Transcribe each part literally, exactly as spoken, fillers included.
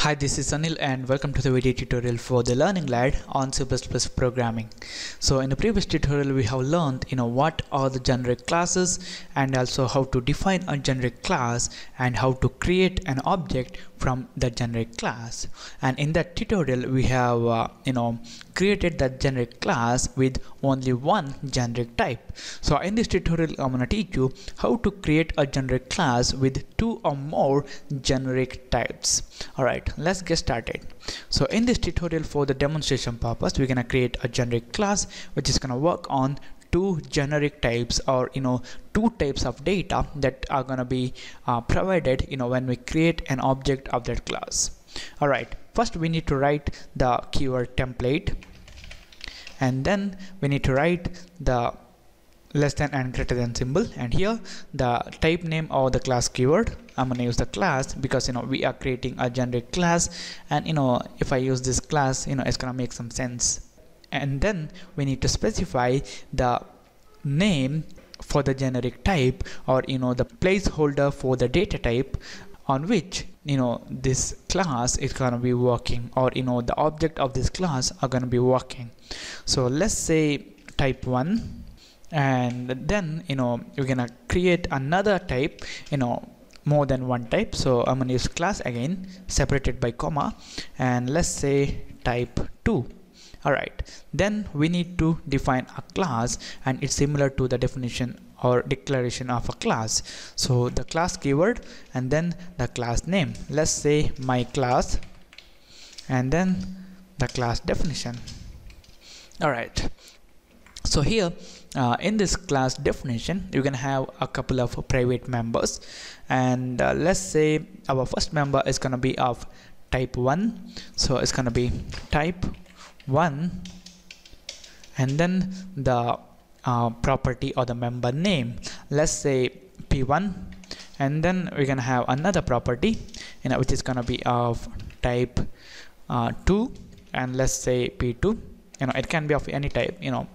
Hi, this is Anil and welcome to the video tutorial for the Learning Lad on C plus plus programming. So in the previous tutorial we have learned you know what are the generic classes and also how to define a generic class and how to create an object from the generic class. And in that tutorial we have uh, you know created that generic class with only one generic type. So in this tutorial I'm going to teach you how to create a generic class with two or more generic types. Alright, let's get started. So in this tutorial, for the demonstration purpose, we're gonna create a generic class which is gonna work on two generic types, or you know two types of data that are gonna be uh, provided you know when we create an object of that class. Alright, first we need to write the keyword template, and then we need to write the less than and greater than symbol, and here the type name or the class keyword. I'm gonna use the class because you know we are creating a generic class, and you know if I use this class, you know it's gonna make some sense. And then we need to specify the name for the generic type, or you know the placeholder for the data type on which you know this class is gonna be working, or you know the object of this class are gonna be working. So let's say type one. And then you know we're gonna create another type, you know more than one type, so I'm gonna use class again, separated by comma, and let's say type two. Alright, then we need to define a class, and it's similar to the definition or declaration of a class. So the class keyword and then the class name, let's say my class, and then the class definition. Alright, so here uh, in this class definition you can have a couple of private members, and uh, let's say our first member is gonna be of type one, so it's gonna be type one, and then the uh, property or the member name, let's say P one, and then we're gonna have another property you know which is gonna be of type uh, two, and let's say P two. You know it can be of any type, you know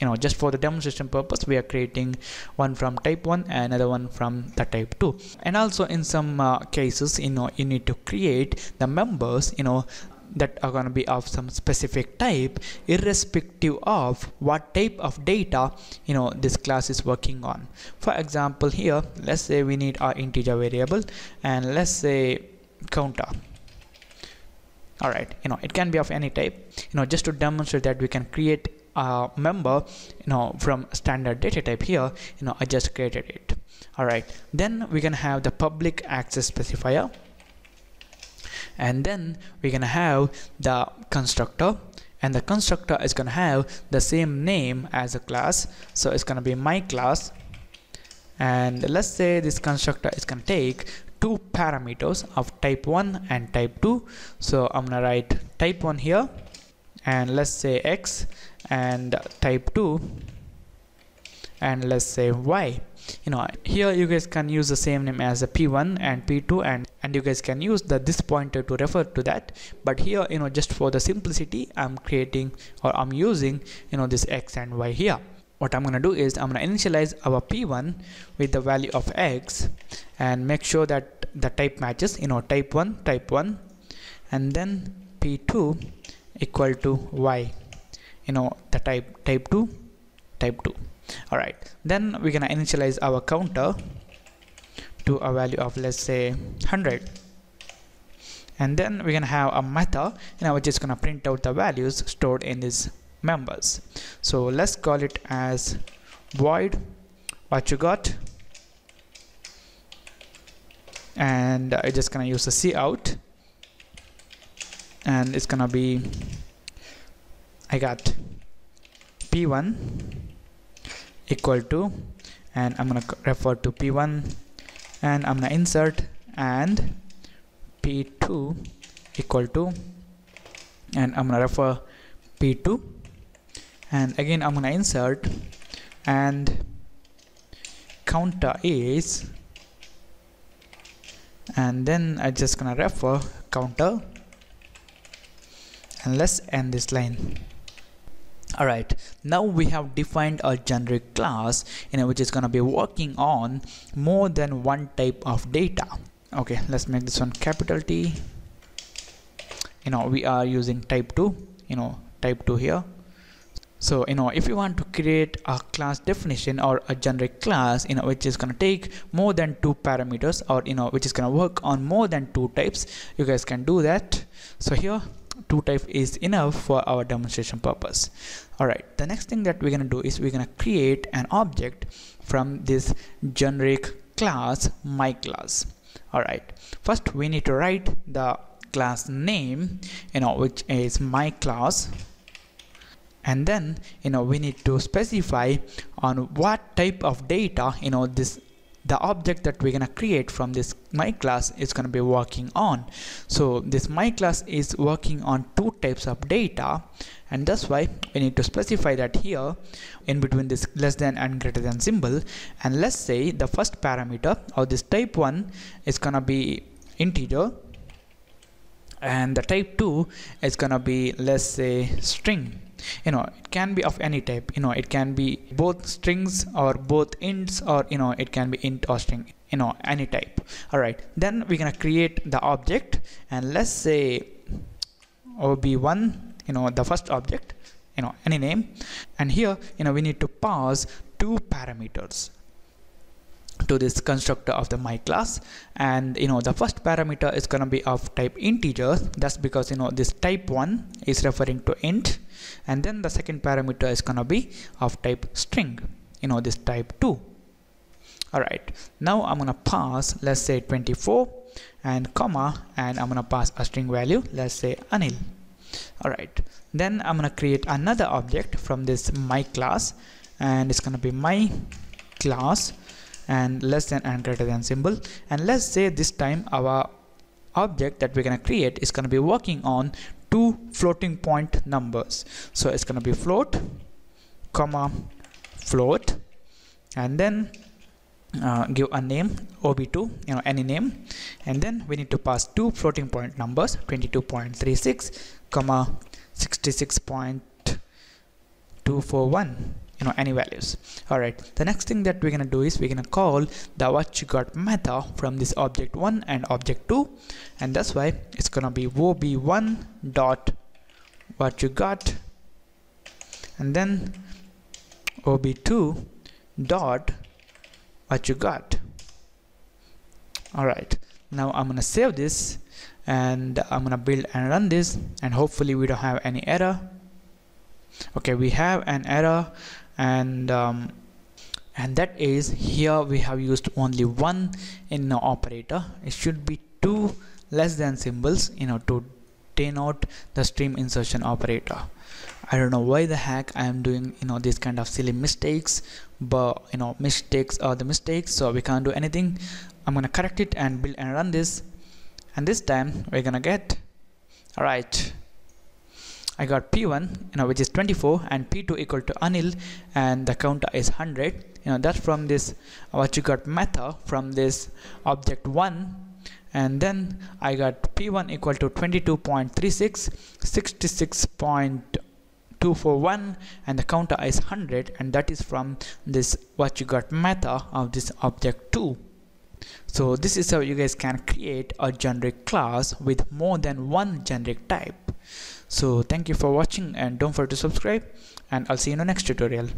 you know just for the demonstration purpose we are creating one from type one and another one from the type two. And also in some uh, cases you know you need to create the members you know that are going to be of some specific type irrespective of what type of data you know this class is working on. For example, here let's say we need our integer variable, and let's say counter. Alright, you know it can be of any type, you know just to demonstrate that we can create Uh, member you know from standard data type. Here you know I just created it. Alright, then we can have the public access specifier, and then we can have the constructor, and the constructor is gonna have the same name as a class, so it's gonna be my class, and let's say this constructor is gonna take two parameters of type one and type two, so I'm gonna write type one here, and let's say x, and type two, and let's say y. You know here you guys can use the same name as a P one and P two, and and you guys can use the this pointer to refer to that, but here you know just for the simplicity I'm creating or I'm using you know this x and y here. What I'm gonna do is I'm gonna initialize our P one with the value of x, and make sure that the type matches, you know type one, type one, and then P two equal to y, you know the type type two, type two. Alright, then we're gonna initialize our counter to a value of let's say one hundred, and then we're gonna have a method you know which is gonna print out the values stored in these members. So let's call it as void what you got, and I'm just gonna use the cout, and it's gonna be I got P one equal to, and I'm gonna refer to P one, and I'm gonna insert, and P two equal to, and I'm gonna refer P two, and again I'm gonna insert, and counter is, and then I'm just gonna refer counter. And let's end this line. Alright, now we have defined a generic class you know which is gonna be working on more than one type of data. Okay, let's make this one capital T you know we are using type two, you know type two here. So you know if you want to create a class definition or a generic class, you know which is going to take more than two parameters, or you know which is going to work on more than two types, you guys can do that. So here two type is enough for our demonstration purpose. Alright, the next thing that we're going to do is we're going to create an object from this generic class, my class. Alright, first we need to write the class name, you know which is my class, and then you know we need to specify on what type of data you know this the object that we're gonna create from this my class is gonna be working on. So this my class is working on two types of data, and that's why we need to specify that here in between this less than and greater than symbol. And let's say the first parameter of this type one is gonna be integer, and the type two is gonna be, let's say, string. You know it can be of any type, you know it can be both strings or both ints, or you know it can be int or string, you know any type. Alright, then we're gonna create the object, and let's say O B one, you know the first object, you know any name, and here you know we need to pass two parameters to this constructor of the my class. And you know the first parameter is gonna be of type integer, that's because you know this type one is referring to int, and then the second parameter is gonna be of type string, you know this type two. Alright, now I'm gonna pass, let's say twenty-four and comma, and I'm gonna pass a string value, let's say Anil. Alright, then I'm gonna create another object from this my class, and it's gonna be my class and less than and greater than symbol, and let's say this time our object that we're gonna create is gonna be working on two floating point numbers. So it's gonna be float, comma, float, and then uh, give a name O B two, you know any name, and then we need to pass two floating point numbers, twenty-two point three six, comma, sixty-six point two four one. You know any values. Alright, the next thing that we're gonna do is we're gonna call the what you got method from this object one and object two, and that's why it's gonna be O B one dot what you got, and then O B two dot what you got. Alright, now I'm gonna save this, and I'm gonna build and run this, and hopefully we don't have any error. Okay, we have an error, and um, and that is here we have used only one in the operator. It should be two less than symbols, you know to denote the stream insertion operator. I don't know why the heck I am doing you know this kind of silly mistakes, but you know mistakes are the mistakes, so we can't do anything. I'm gonna correct it and build and run this, and this time we're gonna get, alright, I got P one, you know, which is twenty-four, and P two equal to Anil, and the counter is one hundred. You know, that's from this what you got method from this object one, and then I got P one equal to twenty-two point three six, sixty-six point two four one, and the counter is one hundred, and that is from this what you got method of this object two. So this is how you guys can create a generic class with more than one generic type. So thank you for watching, and don't forget to subscribe, and I'll see you in the next tutorial.